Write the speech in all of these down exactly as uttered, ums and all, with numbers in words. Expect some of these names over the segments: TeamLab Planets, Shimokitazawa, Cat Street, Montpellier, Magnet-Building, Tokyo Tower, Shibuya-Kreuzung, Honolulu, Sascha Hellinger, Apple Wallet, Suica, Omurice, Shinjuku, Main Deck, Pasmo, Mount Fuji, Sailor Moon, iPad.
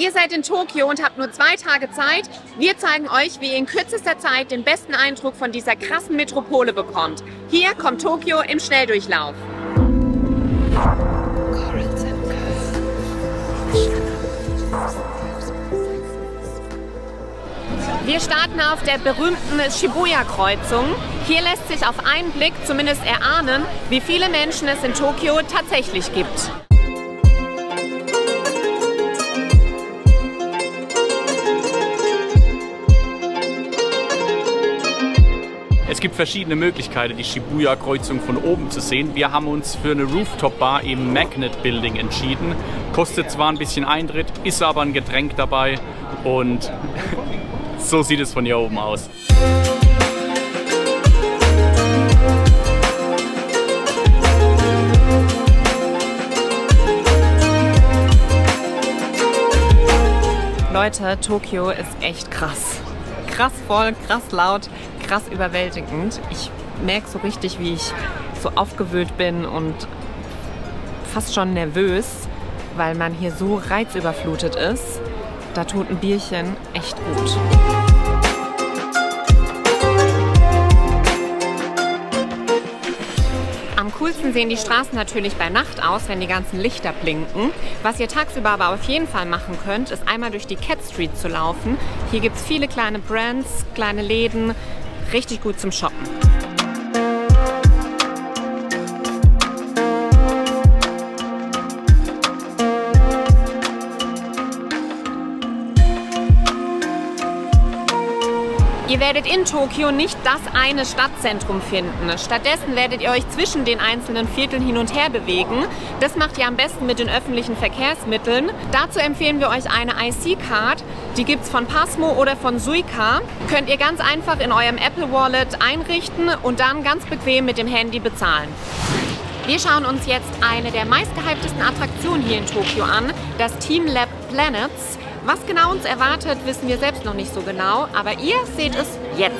Ihr seid in Tokio und habt nur zwei Tage Zeit. Wir zeigen euch, wie ihr in kürzester Zeit den besten Eindruck von dieser krassen Metropole bekommt. Hier kommt Tokio im Schnelldurchlauf. Wir starten auf der berühmten Shibuya-Kreuzung. Hier lässt sich auf einen Blick zumindest erahnen, wie viele Menschen es in Tokio tatsächlich gibt. Es gibt verschiedene Möglichkeiten, die Shibuya-Kreuzung von oben zu sehen. Wir haben uns für eine Rooftop-Bar im Magnet-Building entschieden. Kostet zwar ein bisschen Eintritt, ist aber ein Getränk dabei und so sieht es von hier oben aus. Leute, Tokio ist echt krass. Krass voll, krass laut, krass überwältigend. Ich merke so richtig, wie ich so aufgewühlt bin und fast schon nervös, weil man hier so reizüberflutet ist. Da tut ein Bierchen echt gut. Am coolsten sehen die Straßen natürlich bei Nacht aus, wenn die ganzen Lichter blinken. Was ihr tagsüber aber auf jeden Fall machen könnt, ist einmal durch die Cat Street zu laufen. Hier gibt es viele kleine Brands, kleine Läden, richtig gut zum Shoppen. Ihr werdet in Tokio nicht das eine Stadtzentrum finden. Stattdessen werdet ihr euch zwischen den einzelnen Vierteln hin und her bewegen. Das macht ihr am besten mit den öffentlichen Verkehrsmitteln. Dazu empfehlen wir euch eine I C-Card. Die gibt es von Pasmo oder von Suica. Könnt ihr ganz einfach in eurem Apple Wallet einrichten und dann ganz bequem mit dem Handy bezahlen. Wir schauen uns jetzt eine der meistgehyptesten Attraktionen hier in Tokio an, das TeamLab Planets. Was genau uns erwartet, wissen wir selbst noch nicht so genau, aber ihr seht es jetzt.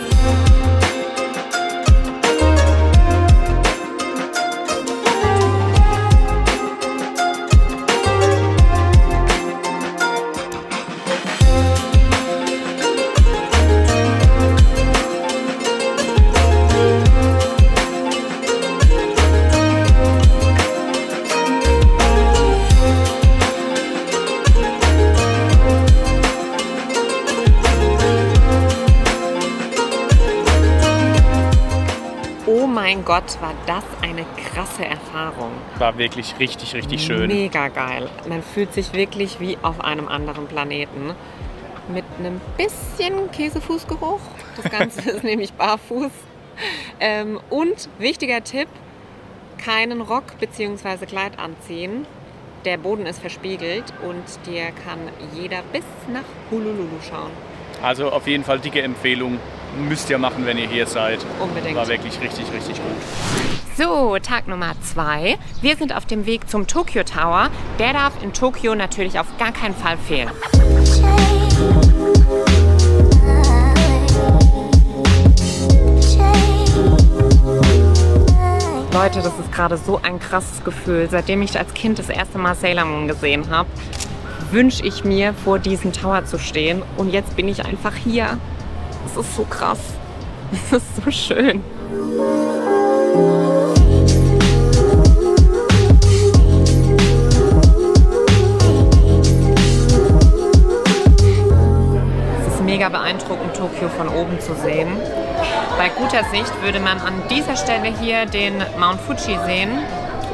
Mein Gott, war das eine krasse Erfahrung. War wirklich richtig, richtig schön. Mega geil. Man fühlt sich wirklich wie auf einem anderen Planeten. Mit einem bisschen Käsefußgeruch. Das Ganze ist nämlich barfuß. Ähm, und wichtiger Tipp, keinen Rock bzw. Kleid anziehen. Der Boden ist verspiegelt und dir kann jeder bis nach Honolulu schauen. Also auf jeden Fall dicke Empfehlung. Müsst ihr machen, wenn ihr hier seid. Unbedingt. War wirklich richtig, richtig gut. So, Tag Nummer zwei. Wir sind auf dem Weg zum Tokyo Tower. Der darf in Tokio natürlich auf gar keinen Fall fehlen. Leute, das ist gerade so ein krasses Gefühl. Seitdem ich als Kind das erste Mal Sailor Moon gesehen habe, wünsche ich mir, vor diesem Tower zu stehen. Und jetzt bin ich einfach hier. Es ist so krass. Es ist so schön. Es ist mega beeindruckend, Tokio von oben zu sehen. Bei guter Sicht würde man an dieser Stelle hier den Mount Fuji sehen.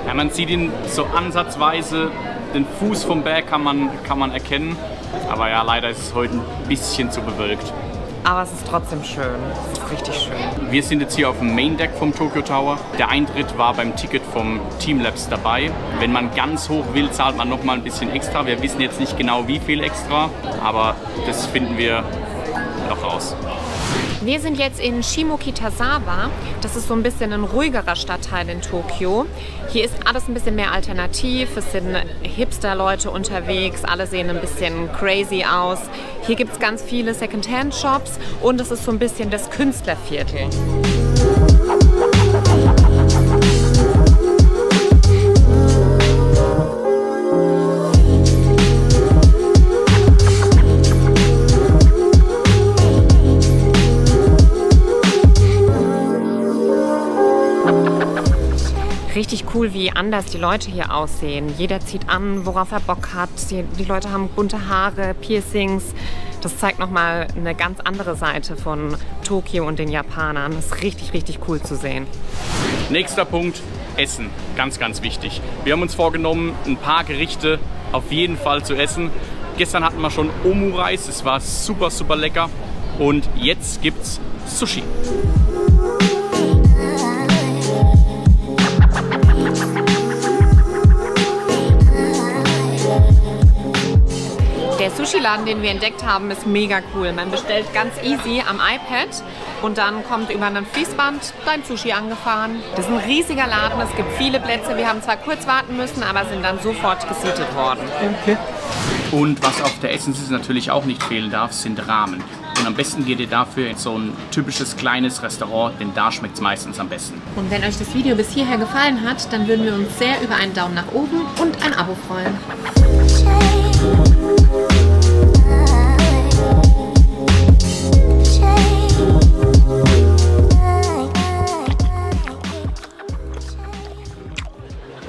Ja, man sieht ihn so ansatzweise, den Fuß vom Berg kann man, kann man erkennen. Aber ja, leider ist es heute ein bisschen zu bewölkt. Aber es ist trotzdem schön. Es ist richtig schön. Wir sind jetzt hier auf dem Main Deck vom Tokyo Tower. Der Eintritt war beim Ticket vom TeamLabs dabei. Wenn man ganz hoch will, zahlt man nochmal ein bisschen extra. Wir wissen jetzt nicht genau, wie viel extra, aber das finden wir noch raus. Wir sind jetzt in Shimokitazawa. Das ist so ein bisschen ein ruhigerer Stadtteil in Tokio. Hier ist alles ein bisschen mehr alternativ. Es sind Hipster-Leute unterwegs. Alle sehen ein bisschen crazy aus. Hier gibt es ganz viele Secondhand-Shops und es ist so ein bisschen das Künstlerviertel. richtig cool, wie anders die Leute hier aussehen. Jeder zieht an, worauf er Bock hat. Die Leute haben bunte Haare, Piercings. Das zeigt nochmal eine ganz andere Seite von Tokio und den Japanern. Das ist richtig, richtig cool zu sehen. Nächster Punkt, Essen. Ganz, ganz wichtig. Wir haben uns vorgenommen, ein paar Gerichte auf jeden Fall zu essen. Gestern hatten wir schon Omurice, es war super, super lecker. Und jetzt gibt's Sushi. Der Sushi-Laden, den wir entdeckt haben, ist mega cool. Man bestellt ganz easy am iPad und dann kommt über ein Fließband dein Sushi angefahren. Das ist ein riesiger Laden, es gibt viele Plätze. Wir haben zwar kurz warten müssen, aber sind dann sofort gesietet worden. Okay. Und was auf der Essensliste natürlich auch nicht fehlen darf, sind Ramen. Und am besten geht ihr dafür in so ein typisches kleines Restaurant, denn da schmeckt es meistens am besten. Und wenn euch das Video bis hierher gefallen hat, dann würden wir uns sehr über einen Daumen nach oben und ein Abo freuen.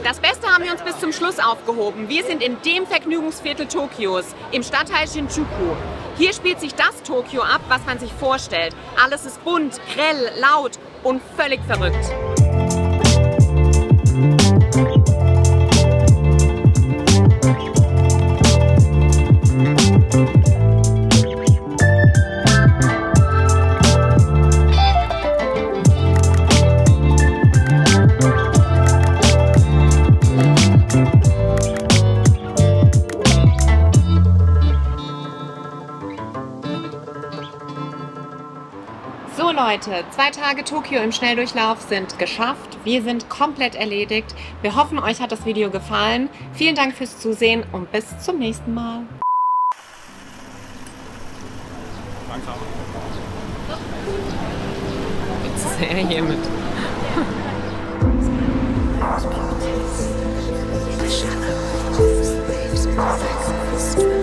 Das Beste haben wir uns bis zum Schluss aufgehoben. Wir sind in dem Vergnügungsviertel Tokios, im Stadtteil Shinjuku. Hier spielt sich das Tokio ab, was man sich vorstellt. Alles ist bunt, grell, laut und völlig verrückt. Leute, zwei Tage Tokio im Schnelldurchlauf sind geschafft. Wir sind komplett erledigt. Wir hoffen, euch hat das Video gefallen. Vielen Dank fürs Zusehen und bis zum nächsten Mal. Langsam. Jetzt ist er hier mit.